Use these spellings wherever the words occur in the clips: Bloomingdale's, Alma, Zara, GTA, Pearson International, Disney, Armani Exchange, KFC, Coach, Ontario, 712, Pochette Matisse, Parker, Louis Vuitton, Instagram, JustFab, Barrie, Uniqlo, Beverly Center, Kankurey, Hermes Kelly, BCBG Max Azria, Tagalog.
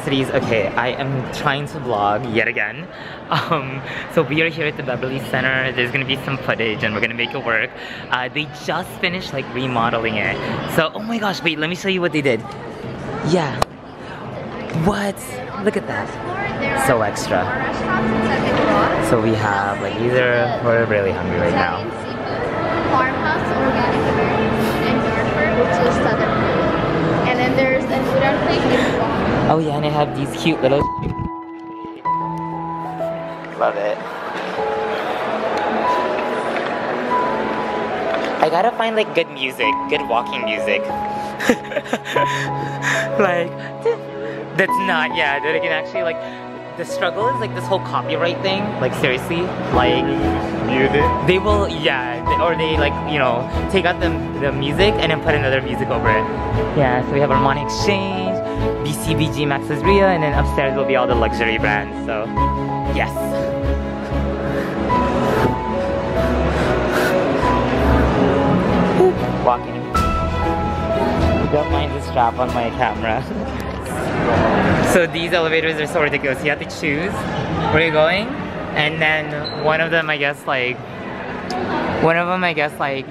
necessities. Okay, I am trying to vlog yet again. So we are here at the Beverly Center. There's gonna be some footage and we're gonna make it work. They just finished like remodeling it. So, oh my gosh, wait, let me show you what they did. Yeah. What? Look at that. So extra. So we have like either, we're really hungry right now. Farmhouse Organic American and Dartford, which is southern food. And then there's a food and plate. Oh yeah, and I have these cute little. Love it. I gotta find like good music, good walking music. Like that's not, yeah, that I can actually like. The struggle is like this whole copyright thing. Like seriously, like they will, yeah, or they like, you know, take out the music and then put another music over it. Yeah, so we have Armani Exchange, BCBG Max Azria, and then upstairs will be all the luxury brands. So yes. Walking. Don't mind the strap on my camera. So these elevators are so ridiculous. You have to choose where you're going, and then one of them I guess like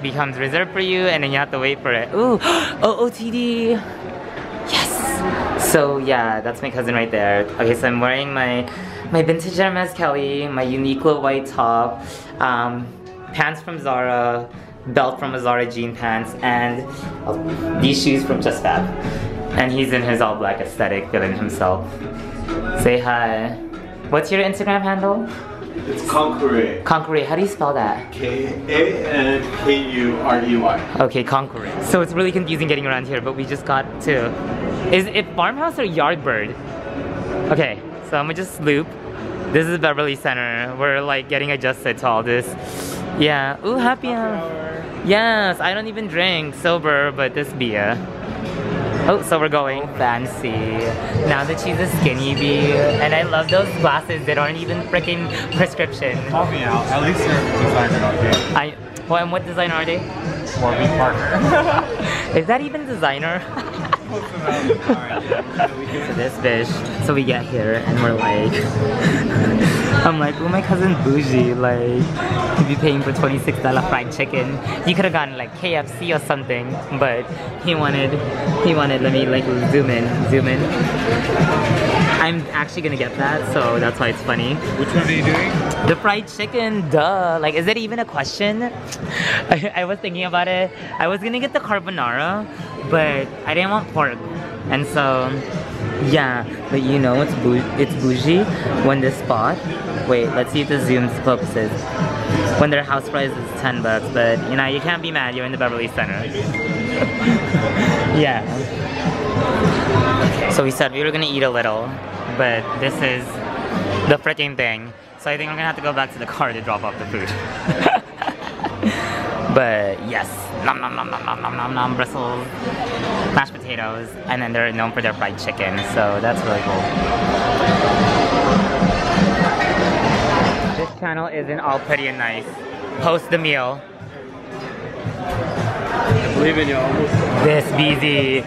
becomes reserved for you, and then you have to wait for it. Ooh, OOTD. Yes. So yeah, that's my cousin right there. Okay, so I'm wearing my vintage Hermes Kelly, my Uniqlo white top, pants from Zara, belt from a Zara jean pants, and these shoes from JustFab. And he's in his all black aesthetic, feeling himself. Say hi. What's your Instagram handle? It's Kankurey. Kankurey, how do you spell that? K-A-N-K-U-R-E-Y. Okay, Kankurey. So it's really confusing getting around here, but we just got to... Is it Farmhouse or Yardbird? Okay, so I'm gonna just loop. This is Beverly Center. We're like getting adjusted to all this. Yeah, ooh, happy hour. Yes, I don't even drink, sober, but this beer. Oh, so we're going fancy. Now that she's a skinny bee, and I love those glasses. They aren't even freaking prescription. Call me out. At least they're designer, okay? Well, and what design are they? Well, we Parker. Is that even designer? So this bitch. So we get here and we're like, I'm like, oh, my cousin bougie, like, he'd be paying for $26 fried chicken. He could have gotten like KFC or something, but he wanted. Let me like zoom in. I'm actually gonna get that, so that's why it's funny. Which one are you doing? The fried chicken, duh. Like, is that even a question? I was thinking about it. I was gonna get the carbonara, but I didn't want pork, and so yeah. But you know it's bougie when this spot. Wait, let's see if the zoom focuses. When their house price is $10, but you know you can't be mad. You're in the Beverly Center. Yeah. So we said we were gonna eat a little, but this is the freaking thing. So I think I'm gonna have to go back to the car to drop off the food. But yes, nom nom nom nom nom nom nom nom, Brussels, mashed potatoes, and then they're known for their fried chicken, so that's really cool. This channel isn't all pretty and nice. Post the meal. I believe in you. This BZ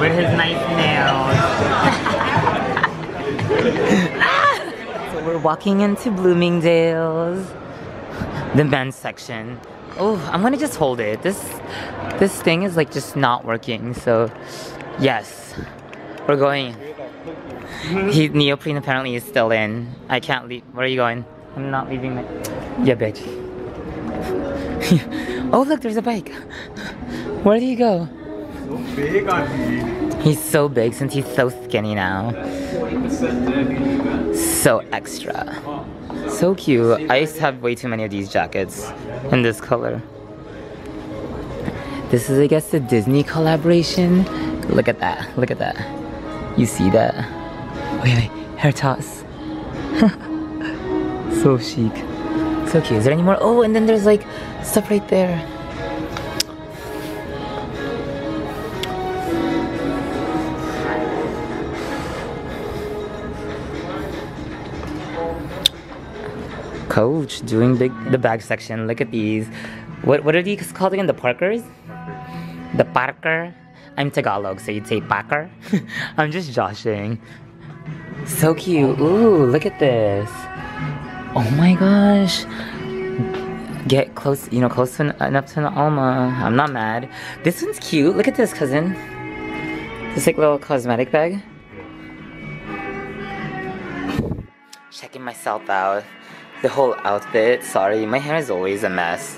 with his nice nails. So we're walking into Bloomingdale's, the men's section. Oh, I'm gonna just hold it. This thing is like just not working. So, yes, we're going. Neoprene apparently is still in. I can't leave. Where are you going? I'm not leaving my. Yeah, bitch. Oh, look, there's a bike. Where do you go? So big on me. He's so big since he's so skinny now. So extra. So cute. I used to have way too many of these jackets in this color. This is, I guess, the Disney collaboration. Look at that. Look at that. You see that? Wait. Hair toss. So chic. So cute. Is there any more? Oh, and then there's like stuff right there. Coach doing the bag section. Look at these. What are these called again? The Parkers? The Parker. I'm Tagalog, so you'd say Parker. I'm just joshing. So cute. Ooh, look at this. Oh my gosh. Get close, you know, close enough to an Alma. I'm not mad. This one's cute. Look at this, cousin. This like little cosmetic bag. Checking myself out. The whole outfit. Sorry, my hair is always a mess.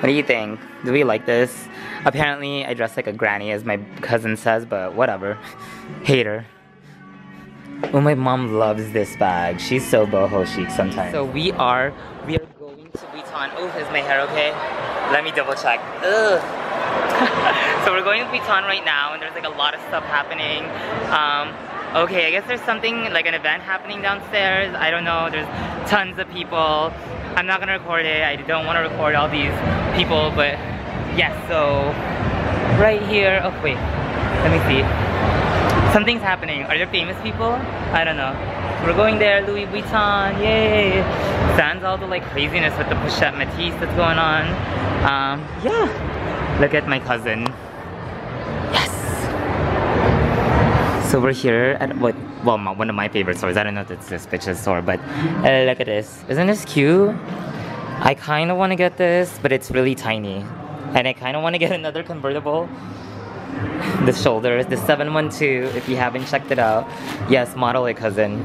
What do you think? Do we like this? Apparently, I dress like a granny, as my cousin says, but whatever. Hater. Oh, my mom loves this bag. She's so boho chic sometimes. So we are going to Vuitton. Oh, is my hair okay? Let me double check. Ugh. So we're going to Vuitton right now, and there's like a lot of stuff happening. Okay, I guess there's something like an event happening downstairs. I don't know. There's tons of people. I'm not gonna record it. I don't want to record all these people, but yes. So right here. Oh wait, let me see. Something's happening. Are there famous people? I don't know. We're going there. Louis Vuitton. Yay! Sans all the like craziness with the Pochette Matisse that's going on. Yeah. Look at my cousin. Yes. So we're here at what? Well, one of my favorite stores. I don't know if it's this bitch's store, but look at this. Isn't this cute? I kind of want to get this, but it's really tiny, and I kind of want to get another convertible. The shoulders, the 712, if you haven't checked it out. Yes, model it, cousin.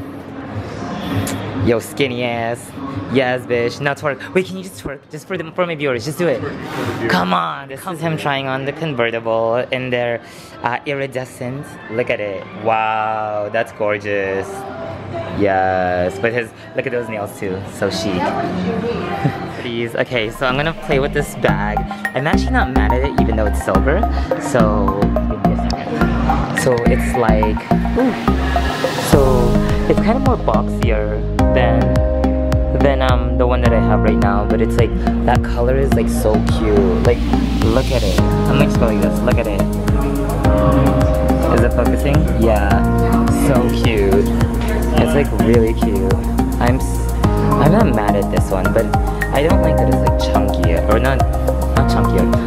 Yo, skinny ass. Yes, bitch. Now twerk. Wait, can you just twerk? Just for my viewers, just do it. Come on. This is him trying on the convertible in their iridescent. Look at it. Wow, that's gorgeous. Yes, but his, look at those nails too. So chic. Please. Okay, so I'm gonna play with this bag. I'm actually not mad at it, even though it's silver. So, it's like, ooh. So it's kind of more boxier than the one that I have right now. But it's like that color is like so cute. Like, look at it. I'm gonna just go like this. Look at it. Is it focusing? Yeah. So cute. It's like really cute. I'm not mad at this one, but I don't like that it's like chunky or not chunky.